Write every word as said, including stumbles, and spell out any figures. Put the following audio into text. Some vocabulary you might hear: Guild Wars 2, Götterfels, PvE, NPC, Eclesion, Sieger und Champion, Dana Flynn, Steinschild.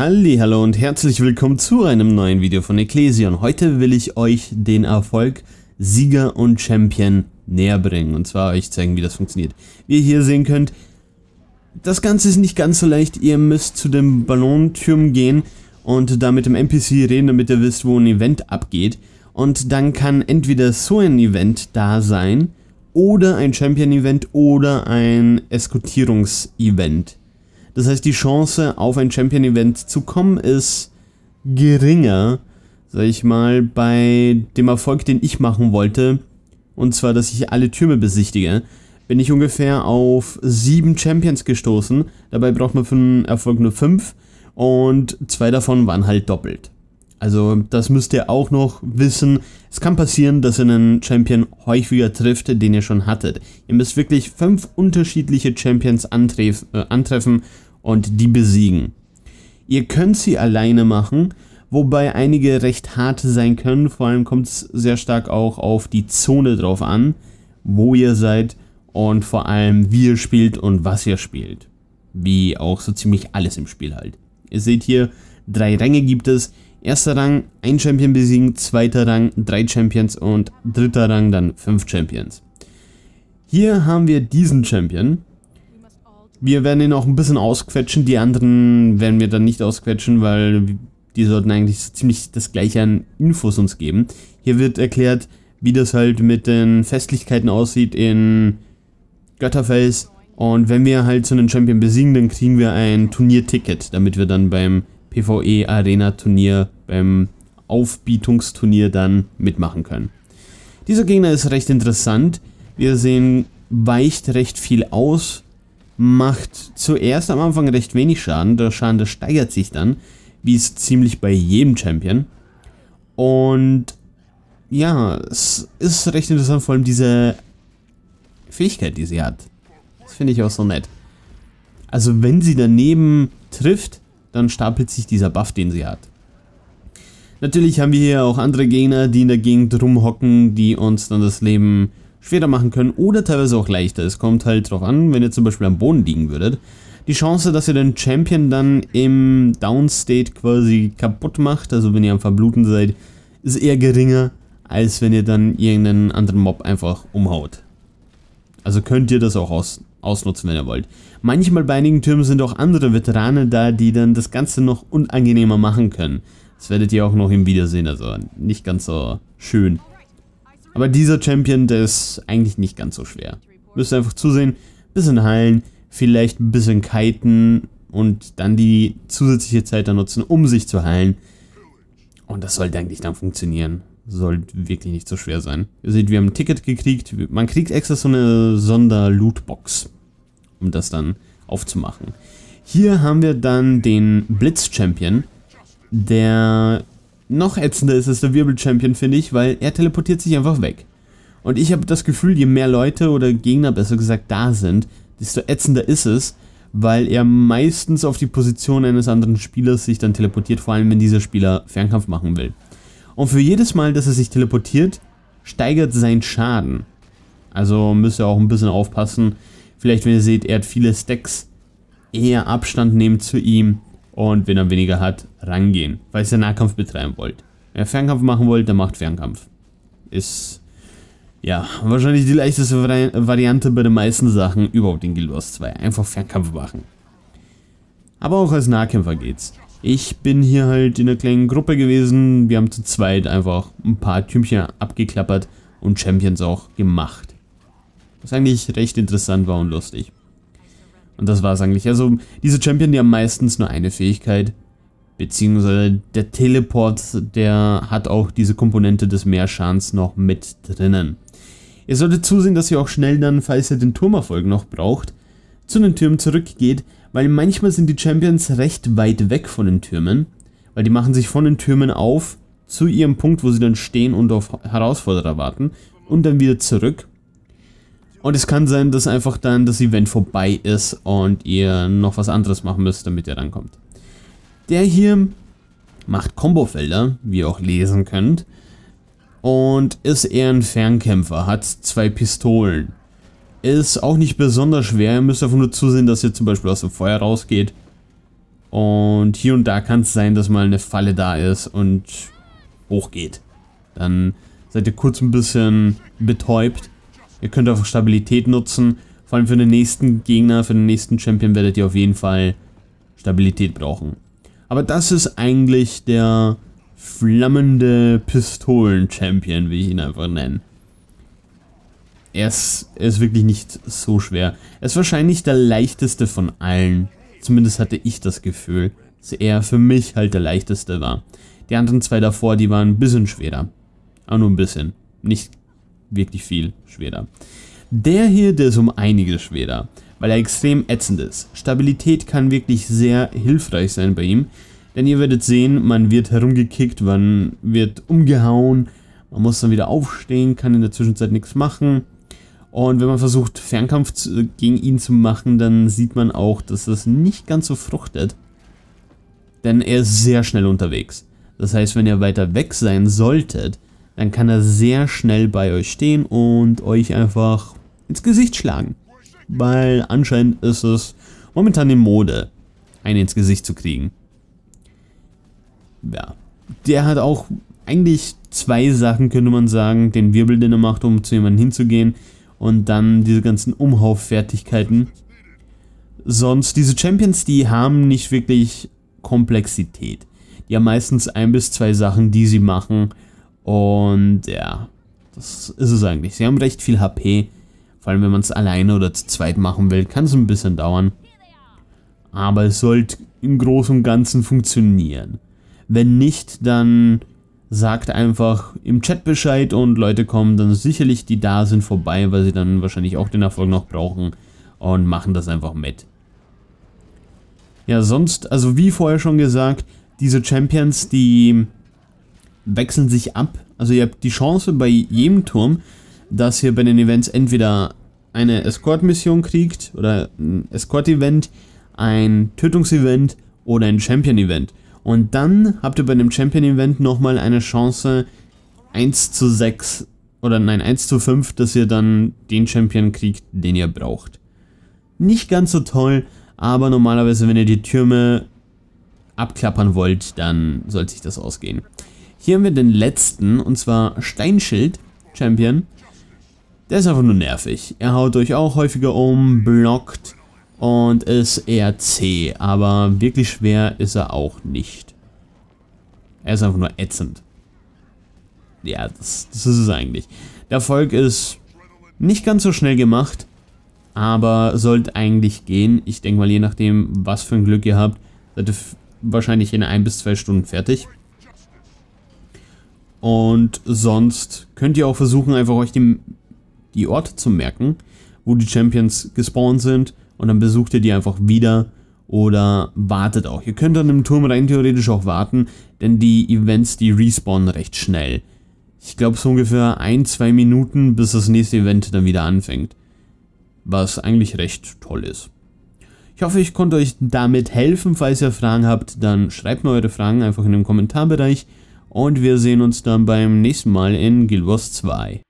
Hallihallo und herzlich willkommen zu einem neuen Video von Eclesion. Heute will ich euch den Erfolg Sieger und Champion näher bringen und zwar euch zeigen, wie das funktioniert. Wie ihr hier sehen könnt, das Ganze ist nicht ganz so leicht. Ihr müsst zu dem Ballonturm gehen und da mit dem N P C reden, damit ihr wisst, wo ein Event abgeht. Und dann kann entweder so ein Event da sein oder ein Champion-Event oder ein Eskortierungs-Event. Das heißt, die Chance, auf ein Champion-Event zu kommen, ist geringer, sag ich mal, bei dem Erfolg, den ich machen wollte, und zwar, dass ich alle Türme besichtige, bin ich ungefähr auf sieben Champions gestoßen, dabei braucht man für einen Erfolg nur fünf und zwei davon waren halt doppelt. Also das müsst ihr auch noch wissen. Es kann passieren, dass ihr einen Champion häufiger trifft, den ihr schon hattet. Ihr müsst wirklich fünf unterschiedliche Champions antref- äh, antreffen und die besiegen. Ihr könnt sie alleine machen, wobei einige recht hart sein können. Vor allem kommt es sehr stark auch auf die Zone drauf an, wo ihr seid und vor allem wie ihr spielt und was ihr spielt. Wie auch so ziemlich alles im Spiel halt. Ihr seht hier, drei Ränge gibt es. Erster Rang, ein Champion besiegen, zweiter Rang, drei Champions und dritter Rang dann fünf Champions. Hier haben wir diesen Champion. Wir werden ihn auch ein bisschen ausquetschen, die anderen werden wir dann nicht ausquetschen, weil die sollten eigentlich so ziemlich das gleiche an Infos uns geben. Hier wird erklärt, wie das halt mit den Festlichkeiten aussieht in Götterfels. Und wenn wir halt so einen Champion besiegen, dann kriegen wir ein Turnierticket, damit wir dann beim PvE Arena Turnier, beim Aufbietungsturnier dann mitmachen können. Dieser Gegner ist recht interessant. Wir sehen, weicht recht viel aus, macht zuerst am Anfang recht wenig Schaden. Der Schaden, der steigert sich dann, wie es ziemlich bei jedem Champion. Und ja, es ist recht interessant, vor allem diese Fähigkeit, die sie hat. Das finde ich auch so nett. Also wenn sie daneben trifft, dann stapelt sich dieser Buff, den sie hat. Natürlich haben wir hier auch andere Gegner, die in der Gegend rumhocken, die uns dann das Leben schwerer machen können oder teilweise auch leichter. Es kommt halt drauf an, wenn ihr zum Beispiel am Boden liegen würdet. Die Chance, dass ihr den Champion dann im Downstate quasi kaputt macht, also wenn ihr am Verbluten seid, ist eher geringer, als wenn ihr dann irgendeinen anderen Mob einfach umhaut. Also könnt ihr das auch aus ausnutzen, wenn ihr wollt. Manchmal bei einigen Türmen sind auch andere Veterane da, die dann das Ganze noch unangenehmer machen können. Das werdet ihr auch noch im Video sehen, also nicht ganz so schön. Aber dieser Champion, der ist eigentlich nicht ganz so schwer. Müsst ihr einfach zusehen, bisschen heilen, vielleicht ein bisschen kiten und dann die zusätzliche Zeit dann nutzen, um sich zu heilen. Und das sollte eigentlich dann funktionieren. Sollte wirklich nicht so schwer sein. Ihr seht, wir haben ein Ticket gekriegt. Man kriegt extra so eine Sonder-Lootbox, um das dann aufzumachen. Hier haben wir dann den Blitz-Champion. Der noch ätzender ist als der Wirbel-Champion, finde ich, weil er teleportiert sich einfach weg. Und ich habe das Gefühl, je mehr Leute oder Gegner, besser gesagt, da sind, desto ätzender ist es, weil er meistens auf die Position eines anderen Spielers sich dann teleportiert, vor allem wenn dieser Spieler Fernkampf machen will. Und für jedes Mal, dass er sich teleportiert, steigert sein Schaden. Also müsst ihr auch ein bisschen aufpassen. Vielleicht, wenn ihr seht, er hat viele Stacks, eher Abstand nehmen zu ihm und wenn er weniger hat, rangehen, falls ihr Nahkampf betreiben wollt. Wenn ihr Fernkampf machen wollt, dann macht Fernkampf. Ist, ja, wahrscheinlich die leichteste Vari Variante bei den meisten Sachen überhaupt in Guild Wars zwei. Einfach Fernkampf machen. Aber auch als Nahkämpfer geht's. Ich bin hier halt in einer kleinen Gruppe gewesen, wir haben zu zweit einfach ein paar Türmchen abgeklappert und Champions auch gemacht. Was eigentlich recht interessant war und lustig. Und das war es eigentlich. Also diese Champion, die haben meistens nur eine Fähigkeit, beziehungsweise der Teleport, der hat auch diese Komponente des Mehrschadens noch mit drinnen. Ihr solltet zusehen, dass ihr auch schnell dann, falls ihr den Turmerfolg noch braucht, zu den Türmen zurückgeht, weil manchmal sind die Champions recht weit weg von den Türmen, weil die machen sich von den Türmen auf zu ihrem Punkt, wo sie dann stehen und auf Herausforderer warten und dann wieder zurück. Und es kann sein, dass einfach dann das Event vorbei ist und ihr noch was anderes machen müsst, damit ihr rankommt. Der hier macht Kombofelder, wie ihr auch lesen könnt, und ist eher ein Fernkämpfer, hat zwei Pistolen. Ist auch nicht besonders schwer, ihr müsst einfach nur zusehen, dass ihr zum Beispiel aus dem Feuer rausgeht Und hier und da kann es sein, dass mal eine Falle da ist und hochgeht. Dann seid ihr kurz ein bisschen betäubt. Ihr könnt einfach Stabilität nutzen. Vor allem für den nächsten Gegner, für den nächsten Champion werdet ihr auf jeden Fall Stabilität brauchen. Aber das ist eigentlich der flammende Pistolen-Champion, wie ich ihn einfach nenne. Er ist, er ist wirklich nicht so schwer. Er ist wahrscheinlich der leichteste von allen. Zumindest hatte ich das Gefühl, dass er für mich halt der leichteste war. Die anderen zwei davor, die waren ein bisschen schwerer. Aber nur ein bisschen. Nicht wirklich viel schwerer. Der hier, der ist um einiges schwerer, weil er extrem ätzend ist. Stabilität kann wirklich sehr hilfreich sein bei ihm. Denn ihr werdet sehen, man wird herumgekickt, man wird umgehauen. Man muss dann wieder aufstehen, kann in der Zwischenzeit nichts machen. Und wenn man versucht, Fernkampf zu, gegen ihn zu machen, dann sieht man auch, dass das nicht ganz so fruchtet. Denn er ist sehr schnell unterwegs. Das heißt, wenn ihr weiter weg sein solltet, dann kann er sehr schnell bei euch stehen und euch einfach ins Gesicht schlagen. Weil anscheinend ist es momentan in Mode, einen ins Gesicht zu kriegen. Ja, der hat auch eigentlich zwei Sachen, könnte man sagen. Den Wirbel, den er macht, um zu jemandem hinzugehen. Und dann diese ganzen Umhauffertigkeiten. Sonst, diese Champions, die haben nicht wirklich Komplexität. Die haben meistens ein bis zwei Sachen, die sie machen. Und ja, das ist es eigentlich. Sie haben recht viel H P. Vor allem, wenn man es alleine oder zu zweit machen will, kann es ein bisschen dauern. Aber es sollte im Großen und Ganzen funktionieren. Wenn nicht, dann sagt einfach im Chat Bescheid und Leute kommen dann sicherlich, die da sind, vorbei, weil sie dann wahrscheinlich auch den Erfolg noch brauchen und machen das einfach mit. Ja, sonst, also wie vorher schon gesagt, diese Champions, die wechseln sich ab. Also ihr habt die Chance bei jedem Turm, dass ihr bei den Events entweder eine Escort-Mission kriegt oder ein Escort-Event, ein Tötungsevent oder ein Champion-Event. Und dann habt ihr bei dem Champion-Event nochmal eine Chance eins zu sechs oder nein, eins zu fünf, dass ihr dann den Champion kriegt, den ihr braucht. Nicht ganz so toll, aber normalerweise, wenn ihr die Türme abklappern wollt, dann sollte sich das ausgehen. Hier haben wir den letzten, und zwar Steinschild Champion. Der ist einfach nur nervig. Er haut euch auch häufiger um, blockt. Und ist eher zäh, aber wirklich schwer ist er auch nicht. Er ist einfach nur ätzend. Ja, das, das ist es eigentlich. Der Erfolg ist nicht ganz so schnell gemacht, aber sollte eigentlich gehen. Ich denke mal, je nachdem, was für ein Glück ihr habt, seid ihr wahrscheinlich in ein bis zwei Stunden fertig. Und sonst könnt ihr auch versuchen, einfach euch die, die Orte zu merken, wo die Champions gespawnt sind. Und dann besucht ihr die einfach wieder oder wartet auch. Ihr könnt dann im Turm rein theoretisch auch warten, denn die Events, die respawnen recht schnell. Ich glaube so ungefähr ein, zwei Minuten, bis das nächste Event dann wieder anfängt. Was eigentlich recht toll ist. Ich hoffe, ich konnte euch damit helfen. Falls ihr Fragen habt, dann schreibt mir eure Fragen einfach in den Kommentarbereich. Und wir sehen uns dann beim nächsten Mal in Guild Wars zwei.